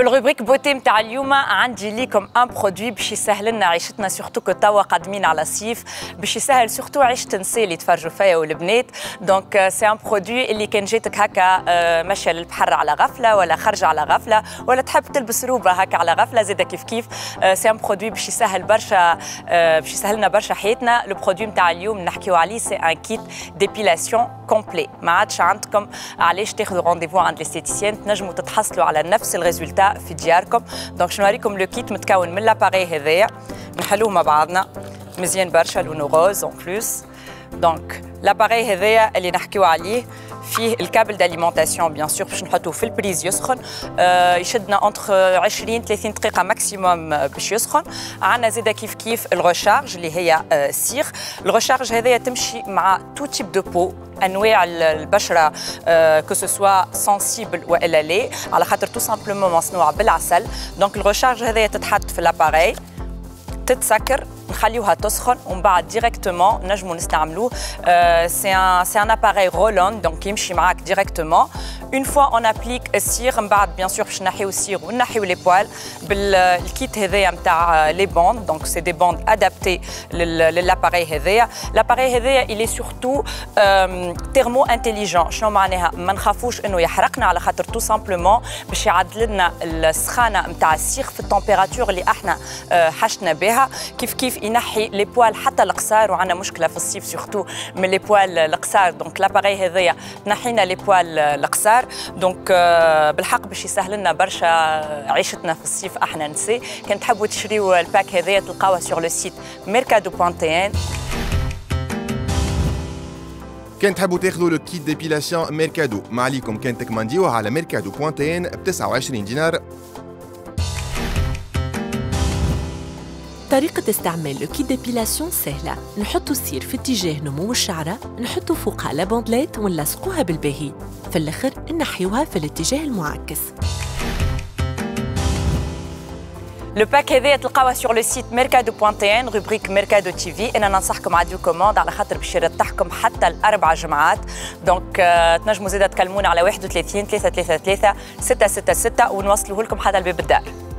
في الروبريك بوتي متاع اليوم عندي ليكم ان برودوي باش يسهل لنا عيشتنا، سورتو كو توا قادمين على الصيف، باش يسهل سورتو عيش النساء اللي يتفرجوا فيا والبنات. دونك سي ان برودوي اللي كان جاتك هكا ماشيه للبحر على غفله ولا خارجه على غفله ولا تحب تلبس روبه هكا على غفله زاده كيف كيف، سي ان برودوي باش يسهل برشا، باش يسهل لنا برشا حياتنا. لو برودوي متاع اليوم نحكيو عليه سي ان كيت ديبيلاسيون كومبلي. ما عادش عندكم علاش تاخذوا رونديفو عند الاستيتيسيان، تنجموا تتحصلوا على نفس الريزولتا في دياركم. دونك شنو نوريكم لو كيت متكون من لاباري هذايا، نحلوه مع بعضنا مزيان برشا، لونو روز اون بلوس. دونك لاباري هذايا اللي نحكيو عليه فيه الكابل داليمونتاسيون بيان سور باش نحطوه في البريز يسخن، يشدنا انتخ 20 30 دقيقه ماكسيموم باش يسخن. عندنا زاده كيف كيف الريشارج اللي هي سيغ. الريشارج هذايا تمشي مع تو تيب دو بو، انواع البشره كو سوسوا سنسيبل والا لي، على خاطر تو سامبلومون مصنوعه بالعسل. دونك الريشارج هذايا تتحط في لاباري، تتسكر، نخليوها تسخن ومن بعد ديريكتومون نجمو نستعملوه. سي ان اباري رولون، دونك يمشي معاك ديريكتومون. اون فوا اون ابليك السيغ، من بعد بيان سور باش نحيو السيغ ونحيو لي بوال بالكيت هذايا نتاع لي بوند. دونك سي دي بوند ادابتي للاباري هذايا. الاباري هذايا اللي سورتو تيرمو انتيليجون. شنو معناها؟ ما نخافوش انه يحرقنا، على خاطر تو سامبلومون باش يعدل لنا السخانه نتاع السيغ في التمبيراتور اللي احنا حشنا بها. كيف كيف ينحي لي بوال حتى القصار، وعندنا مشكله في الصيف سورتو من لي بوال القصار. دونك لاباري هذايا تنحينا لي بوال القصار. دونك بالحق باش يسهل لنا برشا عيشتنا في الصيف احنا نساء. كان تحبوا تشريو الباك هذايا تلقاوها سور لو سيت merkado.tv. كان تحبوا تاخذوا لو كيت ديبيلاسيون ميركادو ما عليكم، كان تكمانديوه على merkado.tv ب 29 دينار. طريقة استعمال لو كيت ديبيلاسيون سهلة، نحطو السير في اتجاه نمو الشعرة، نحطو فوقها لابوندلات ونلصقوها بالباهي، في الآخر نحيوها في الاتجاه المعاكس. لو باك هذايا تلقاوها سور لو سيت merkado.tv روبريك merkado TV. انا ننصحكم عاديو كوموند على خاطر باش يرتاحكم حتى الاربع جمعات. دونك تنجموا زاده تكلمونا على 31 333 666 ونوصلوه لكم حتى الباب الدار.